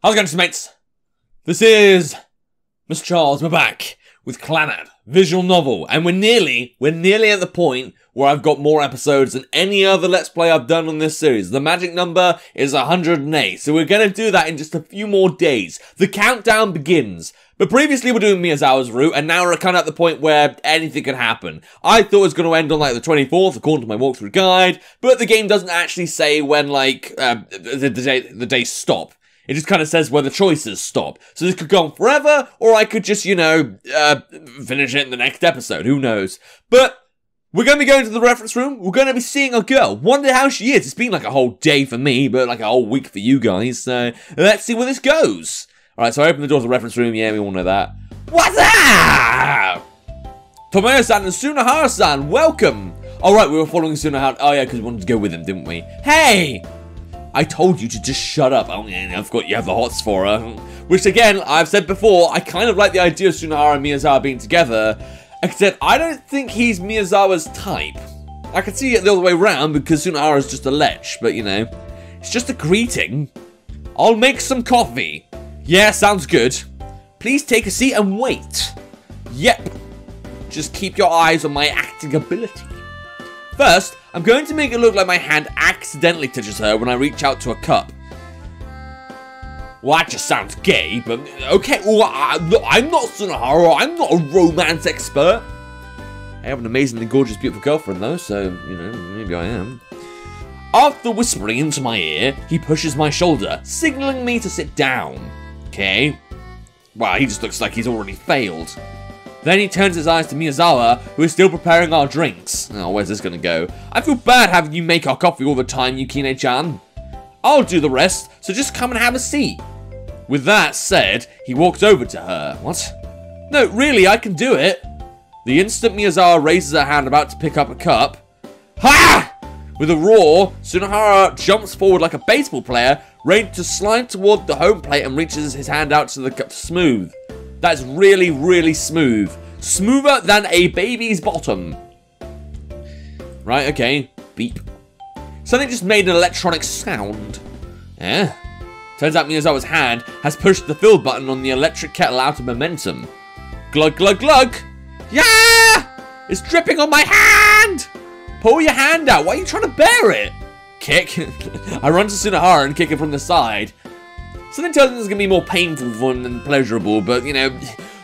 How's it going, mates? This is Mr. Charles. We're back with Clannad Visual Novel, and we're nearly at the point where I've got more episodes than any other Let's Play I've done on this series. The magic number is 108, so we're going to do that in just a few more days. The countdown begins. But previously we're doing Miyazawa's route, and now we're kind of at the point where anything can happen. I thought it was going to end on, like, the 24th, according to my walkthrough guide, but the game doesn't actually say when, like, the days stop. It just kind of says where the choices stop. So this could go on forever, or I could just, you know, finish it in the next episode. Who knows? But we're going to be going to the reference room. We're going to be seeing our girl. Wonder how she is. It's been like a whole day for me, but like a whole week for you guys. So let's see where this goes. All right, so I open the door to the reference room. Yeah, we all know that. What's up? Tomoe-san and Sunohara-san, welcome. All right, we were following Sunohara. Oh, yeah, because we wanted to go with him, didn't we? Hey! I told you to just shut up. Oh, and I've got you have the hots for her. Which, again, I've said before, I kind of like the idea of Sunohara and Miyazawa being together, except I don't think he's Miyazawa's type. I could see it the other way around because Sunohara's just a lech, but, you know, it's just a greeting. I'll make some coffee. Yeah, sounds good. Please take a seat and wait. Yep. Just keep your eyes on my acting ability. First, I'm going to make it look like my hand accidentally touches her when I reach out to a cup. Well, that just sounds gay, but okay. Well, I'm not Sunohara. I'm not a romance expert. I have an amazingly gorgeous, beautiful girlfriend, though, so, you know, maybe I am. After whispering into my ear, he pushes my shoulder, signaling me to sit down. Okay. Wow, he just looks like he's already failed. Then he turns his eyes to Miyazawa, who is still preparing our drinks. Oh, where's this gonna go? I feel bad having you make our coffee all the time, Yukine-chan. I'll do the rest, so just come and have a seat. With that said, he walks over to her. What? No, really, I can do it. The instant Miyazawa raises her hand about to pick up a cup. Ha! With a roar, Sunohara jumps forward like a baseball player, ready to slide toward the home plate and reaches his hand out to the cup smooth. That's really, really smooth. Smoother than a baby's bottom. Right, okay. Beep. Something just made an electronic sound. Eh? Turns out Miyazawa's hand has pushed the fill button on the electric kettle out of momentum. Glug, glug, glug! Yeah! It's dripping on my hand! Pull your hand out. Why are you trying to bear it? Kick. I run to Sunohara and kick it from the side. Something tells me this is going to be more painful for him than pleasurable, but, you know,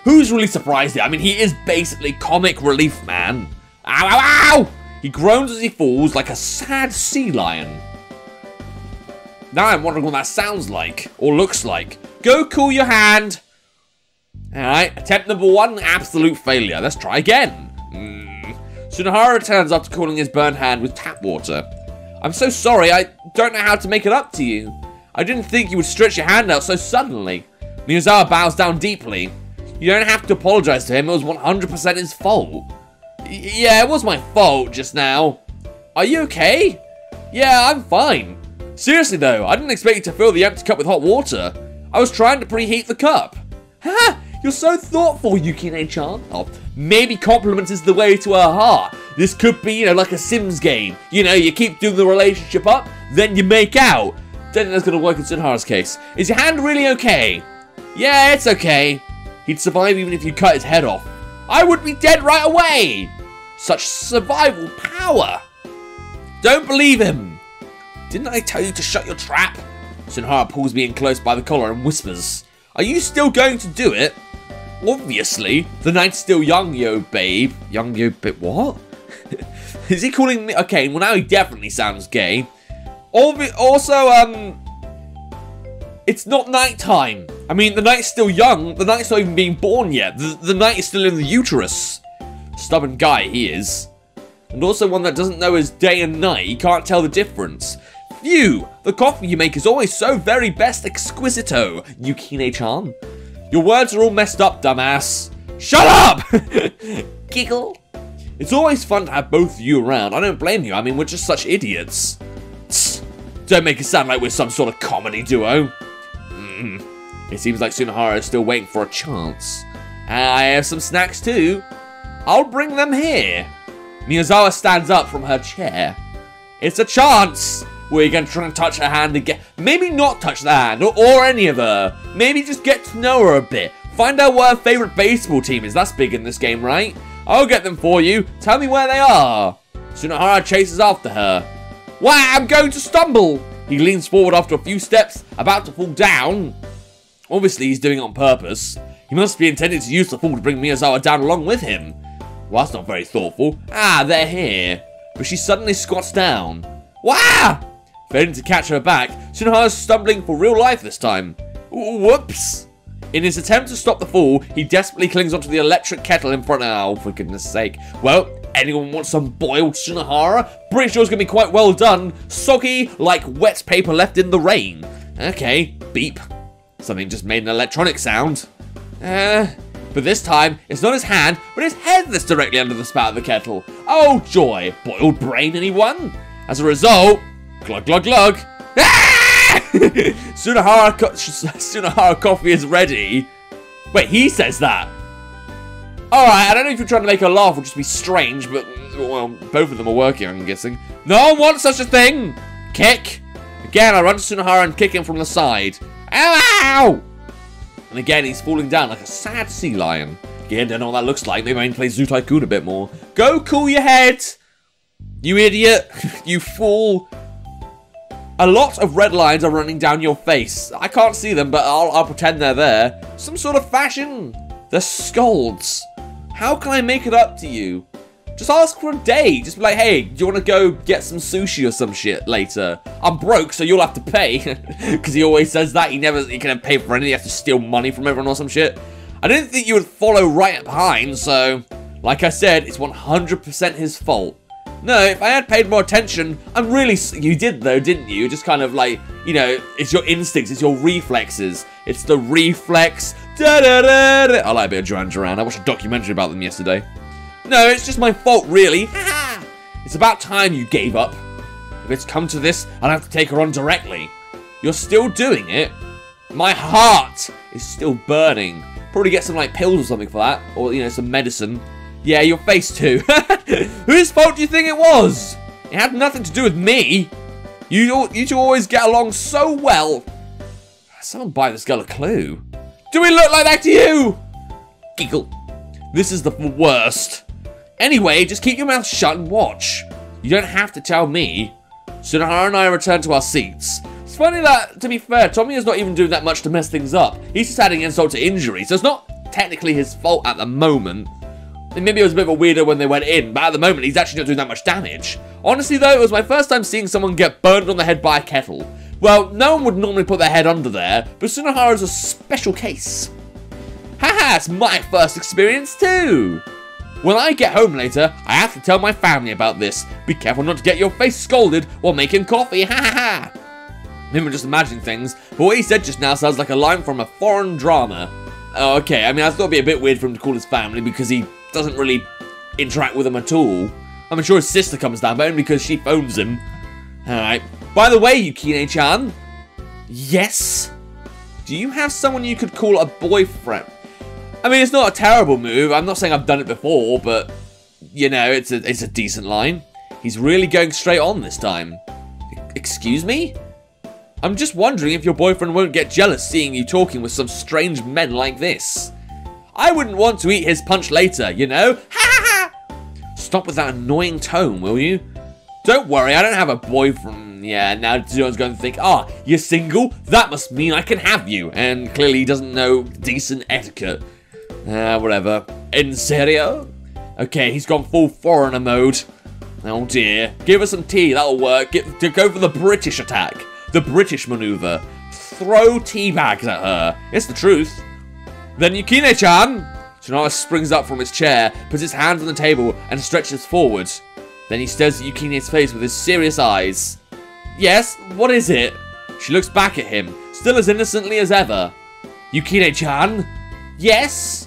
who's really surprised here? I mean, he is basically comic relief, man. Ow, ow, ow! He groans as he falls like a sad sea lion. Now I'm wondering what that sounds like, or looks like. Go cool your hand! Alright, attempt number one, absolute failure. Let's try again. Sunohara turns after cooling his burned hand with tap water. I'm so sorry, I don't know how to make it up to you. I didn't think you would stretch your hand out so suddenly. Miyazawa bows down deeply. You don't have to apologize to him. It was 100% his fault. Yeah, it was my fault just now. Are you okay? Yeah, I'm fine. Seriously, though, I didn't expect you to fill the empty cup with hot water. I was trying to preheat the cup. Ha! You're so thoughtful, Yukine-chan. Oh, maybe compliments is the way to her heart. This could be, you know, like a Sims game. You know, you keep doing the relationship up, then you make out. Don't think that's going to work in Sunohara's case. Is your hand really okay? Yeah, it's okay. He'd survive even if you cut his head off. I would be dead right away. Such survival power. Don't believe him. Didn't I tell you to shut your trap? Sunohara pulls me in close by the collar and whispers, are you still going to do it? Obviously. The night's still young, yo, babe. Young, yo, babe, what? Is he calling me? Okay, well, now he definitely sounds gay. Also, it's not nighttime. I mean, the night's still young. The night's not even being born yet. The night is still in the uterus. Stubborn guy he is. And also one that doesn't know his day and night. He can't tell the difference. Phew, the coffee you make is always so very best exquisito, Yukine-chan. Your words are all messed up, dumbass. Shut up! Giggle. It's always fun to have both of you around. I don't blame you. I mean, we're just such idiots. Don't make it sound like we're some sort of comedy duo. It seems like Sunohara is still waiting for a chance. I have some snacks too. I'll bring them here. Miyazawa stands up from her chair. It's a chance. where you're going to try and touch her hand and get... Maybe not touch the hand, or any of her. Maybe just get to know her a bit. Find out what her favourite baseball team is. That's big in this game, right? I'll get them for you. Tell me where they are. Sunohara chases after her. Wow, I'm going to stumble. He leans forward after a few steps, about to fall down. Obviously, he's doing it on purpose. He must be intending to use the fall to bring Miyazawa down along with him. Well, that's not very thoughtful. Ah, they're here. But she suddenly squats down. Wah! Failing to catch her back, Sunohara's stumbling for real life this time. Whoops! In his attempt to stop the fall, he desperately clings onto the electric kettle in front of... Oh, for goodness sake. Well, anyone want some boiled Sunohara? Pretty sure it's going to be quite well done. Soggy, like wet paper left in the rain. Okay, beep. Something just made an electronic sound. But this time, it's not his hand, but his head that's directly under the spout of the kettle. Oh, joy. Boiled brain, anyone? As a result, glug, glug, glug. Ah! Sunohara coffee is ready. Wait, he says that. All right, I don't know if you're trying to make her laugh or just be strange, but, well, both of them are working, I'm guessing. No one wants such a thing. Kick. Again, I run to Sunohara and kick him from the side. Ow, ow! And again, he's falling down like a sad sea lion. Again, don't know what that looks like. Maybe I can play Zoo Tycoon a bit more. Go cool your head! You idiot! You fool! A lot of red lines are running down your face. I can't see them, but I'll pretend they're there. Some sort of fashion! They're scolds. How can I make it up to you? Just ask for a date. Just be like, hey, do you want to go get some sushi or some shit later? I'm broke, so you'll have to pay. Because he always says that. He can't pay for anything. He has to steal money from everyone or some shit. I didn't think you would follow right up behind, so... Like I said, it's 100% his fault. No, if I had paid more attention, I'm really... You did, though, didn't you? Just kind of like, you know, it's your instincts. It's your reflexes. It's the reflex. Da, da, da, da. I like a bit of Duran Duran. I watched a documentary about them yesterday. No, it's just my fault, really. It's about time you gave up. If it's come to this, I'll have to take her on directly. You're still doing it. My heart is still burning. Probably get some, like, pills or something for that. Or, you know, some medicine. Yeah, your face too. Whose fault do you think it was? It had nothing to do with me. You two always get along so well. Someone buy this girl a clue. Do we look like that to you? Giggle. This is the worst. Anyway, just keep your mouth shut and watch. You don't have to tell me. Sunohara and I return to our seats. It's funny that, to be fair, Tomoe is not even doing that much to mess things up. He's just adding insult to injury, so it's not technically his fault at the moment. And maybe it was a bit of a weirdo when they went in, but at the moment, he's actually not doing that much damage. Honestly, though, it was my first time seeing someone get burned on the head by a kettle. Well, no one would normally put their head under there, but Sunohara is a special case. Haha, it's my first experience, too. When I get home later, I have to tell my family about this. Be careful not to get your face scalded while making coffee. Ha ha ha! Maybe I'm just imagining things, but what he said just now sounds like a line from a foreign drama. Oh, okay, I mean, I thought it'd be a bit weird for him to call his family because he doesn't really interact with them at all. I'm sure his sister comes down, but only because she phones him. Alright. By the way, Yukine-chan. Yes? Do you have someone you could call a boyfriend? I mean, it's not a terrible move. I'm not saying I've done it before, but, you know, it's a decent line. He's really going straight on this time. Excuse me? I'm just wondering if your boyfriend won't get jealous seeing you talking with some strange men like this. I wouldn't want to eat his punch later, you know? Ha ha ha! Stop with that annoying tone, will you? Don't worry, I don't have a boyfriend. Yeah, now Duran's going to think, ah, you're single? That must mean I can have you. And clearly he doesn't know decent etiquette. Whatever. In serio? Okay, he's gone full foreigner mode. Oh dear. Give us some tea, that'll work. Go for the British attack. The British maneuver. Throw tea bags at her. It's the truth. Then Yukine-chan! Sunohara springs up from his chair, puts his hands on the table, and stretches forward. Then he stares at Yukine's face with his serious eyes. Yes? What is it? She looks back at him, still as innocently as ever. Yukine-chan? Yes?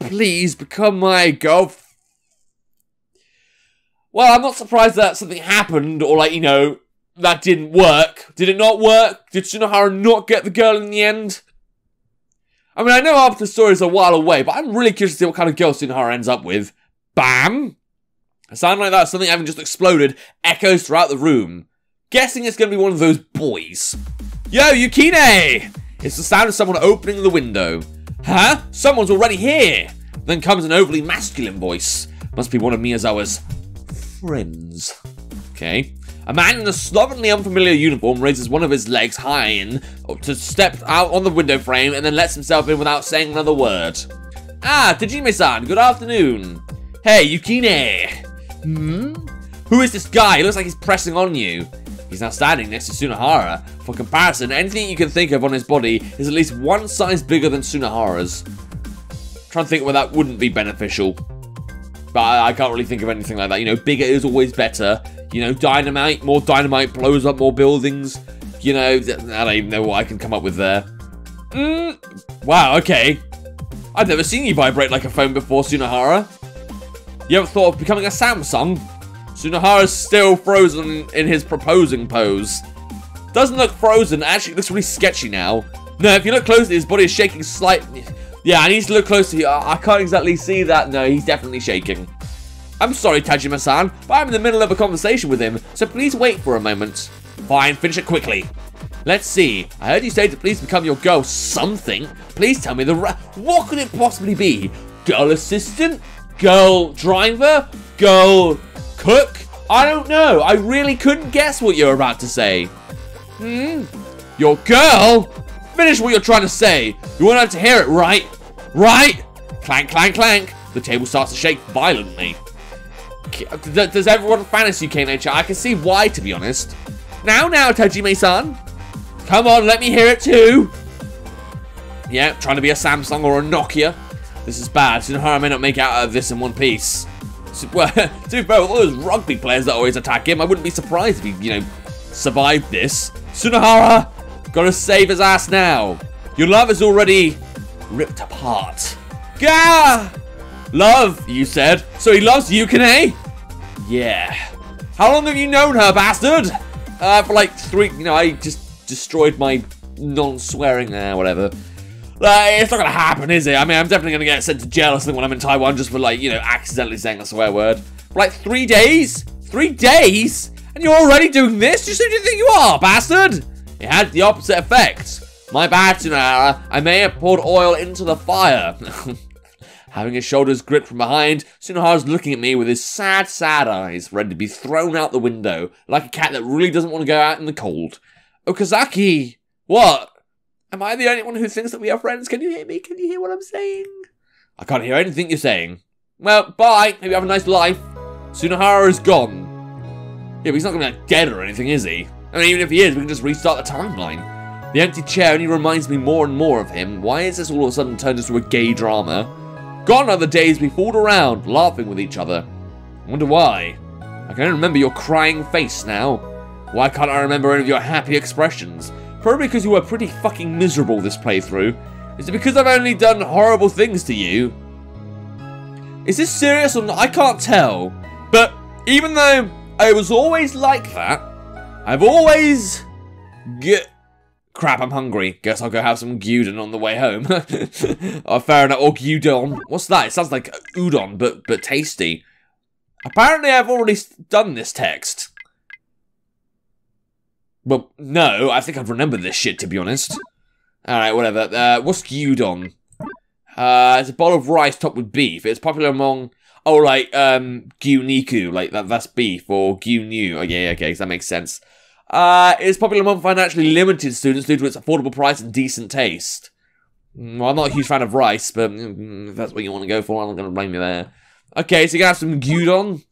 Please become my girlfriend. Well, I'm not surprised that something happened, or like, you know, that didn't work. Did it not work? Did Sunohara not get the girl in the end? I mean, I know half the story is a while away, but I'm really curious to see what kind of girl Sunohara ends up with. Bam! A sound like that, something having just exploded, echoes throughout the room. guessing it's going to be one of those boys. Yo, Yukine! It's the sound of someone opening the window. Huh? Someone's already here! Then comes an overly masculine voice. Must be one of Miyazawa's friends. Okay. A man in a slovenly, unfamiliar uniform raises one of his legs high in to step out on the window frame and then lets himself in without saying another word. Ah, Tajima-san, good afternoon. Hey, Yukine. Hmm? Who is this guy? He looks like he's pressing on you. He's now standing next to Sunohara. For comparison, anything you can think of on his body is at least one size bigger than Sunohara's. I'm trying to think where that wouldn't be beneficial. But I can't really think of anything like that. You know, bigger is always better. You know, dynamite, more dynamite blows up more buildings. You know, I don't even know what I can come up with there. Wow, okay. I've never seen you vibrate like a phone before, Sunohara. You ever thought of becoming a Samsung? Sunohara's still frozen in his proposing pose. Doesn't look frozen, actually looks really sketchy now. No, if you look closely, his body is shaking slightly. Yeah, I need to look closely. I can't exactly see that. No, he's definitely shaking. I'm sorry, Tajima-san, but I'm in the middle of a conversation with him, so please wait for a moment. Fine, finish it quickly. Let's see. I heard you say to please become your girl something. Please tell me the... What could it possibly be? Girl assistant? Girl driver? Girl cook? I don't know. I really couldn't guess what you're about to say. Your girl? Finish what you're trying to say. You won't have to hear it, right? Right? Clank, clank, clank. The table starts to shake violently. Does everyone fantasy K-Nature? I can see why, to be honest. Now, Tajime-san. Come on, let me hear it too. Yeah, trying to be a Samsung or a Nokia. This is bad. Sunohara may not make out of this in one piece. So, well, to be fair, with all those rugby players that always attack him, I wouldn't be surprised if he, you know, survived this. Sunohara, gotta save his ass now. Your love is already ripped apart. Gah! Love, you said. So he loves Yukine? Yeah. How long have you known her, bastard? For like 3, you know, I just destroyed my non-swearing, whatever. Like, it's not gonna happen, is it? I mean, I'm definitely gonna get sent to jail or something when I'm in Taiwan just for, like, you know, accidentally saying a swear word. For like 3 days? 3 days? And you're already doing this? Just who do you think you are, bastard? It had the opposite effect. My bad, Sunohara. I may have poured oil into the fire. Having his shoulders gripped from behind, Sunohara's looking at me with his sad, sad eyes, ready to be thrown out the window, like a cat that really doesn't want to go out in the cold. Okazaki! What? Am I the only one who thinks that we are friends? Can you hear me? Can you hear what I'm saying? I can't hear anything you're saying. Well, bye. Maybe have a nice life. Sunohara is gone. Yeah, but he's not going to be like dead or anything, is he? I mean, even if he is, we can just restart the timeline. The empty chair only reminds me more and more of him. Why is this all of a sudden turned into a gay drama? Gone are the days we fooled around, laughing with each other. I wonder why. I can only remember your crying face now. Why can't I remember any of your happy expressions? Probably because you were pretty fucking miserable this playthrough. Is it because I've only done horrible things to you? Is this serious or not? I can't tell. But even though I was always like that, I've always... Crap, I'm hungry. Guess I'll go have some gyudon on the way home. Oh, fair enough. Or gyudon. What's that? It sounds like udon, but tasty. Apparently, I've already done this text. Well, no. I think I've remembered this shit, to be honest. All right, whatever. What's gyudon? It's a bowl of rice topped with beef. It's popular among... Oh, like, gyuniku. Like, that's beef. Or gyunyu. Oh, yeah, okay. That makes sense. It's popular among financially limited students due to its affordable price and decent taste. Well, I'm not a huge fan of rice, but if that's what you want to go for, I'm not going to blame you there. Okay, so you're going to have some gyudon.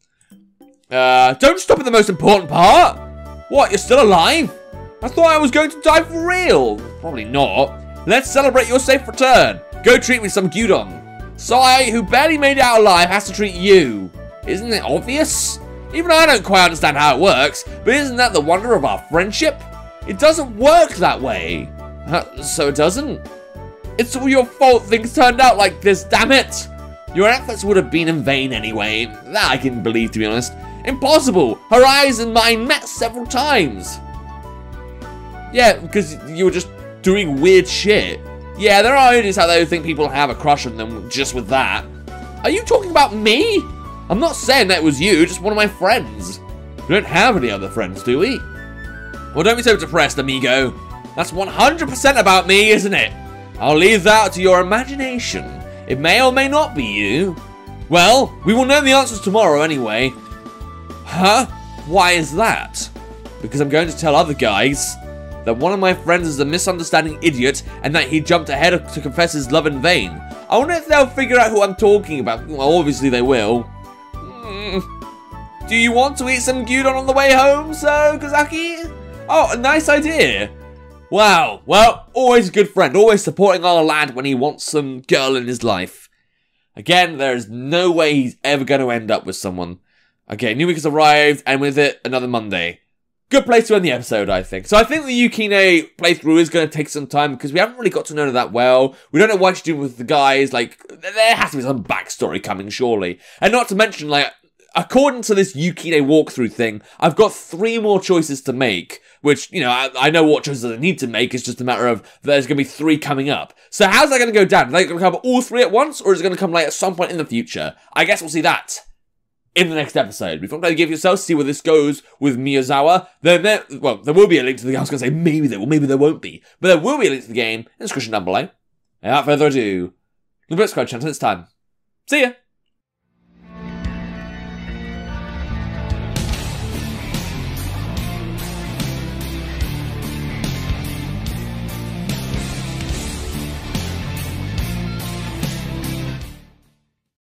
Don't stop at the most important part! What, you're still alive? I thought I was going to die for real! Probably not. Let's celebrate your safe return. Go treat me some gyudon. Sai, who barely made it out alive, has to treat you. Isn't it obvious? Even I don't quite understand how it works, but isn't that the wonder of our friendship? It doesn't work that way. So it doesn't? It's all your fault things turned out like this, damn it! Your efforts would have been in vain anyway. That I can believe, to be honest. Impossible! Her eyes and mine met several times. Yeah, because you were just doing weird shit. Yeah, there are ideas how they think people have a crush on them just with that. Are you talking about me? I'm not saying that it was you, just one of my friends. We don't have any other friends, do we? Well, don't be so depressed, amigo. That's 100% about me, isn't it? I'll leave that to your imagination. It may or may not be you. Well, we will know the answers tomorrow anyway. Huh? Why is that? Because I'm going to tell other guys that one of my friends is a misunderstanding idiot and that he jumped ahead to confess his love in vain. I wonder if they'll figure out who I'm talking about. Well, obviously they will. Do you want to eat some gyudon on the way home, so, Okazaki? Oh, a nice idea. Wow, well, always a good friend, always supporting our lad when he wants some girl in his life. Again, there is no way he's ever going to end up with someone. Okay, new week has arrived, and with it, another Monday. Good place to end the episode, I think. So I think the Yukine playthrough is going to take some time because we haven't really got to know her that well. We don't know what she's doing with the guys. Like, there has to be some backstory coming, surely. And not to mention, like, according to this Yukine walkthrough thing, I've got 3 more choices to make, which, you know, I know what choices I need to make. It's just a matter of there's going to be 3 coming up. So how's that going to go down? Are they going to come all 3 at once, or is it going to come, like, at some point in the future? I guess we'll see that in the next episode. If you want to give yourself, see where this goes with Miyazawa, then there will be a link to the game. I was going to say maybe there will, maybe there won't be. But there will be a link to the game in the description down below. And without further ado, the subscribe channel, it's time. See ya!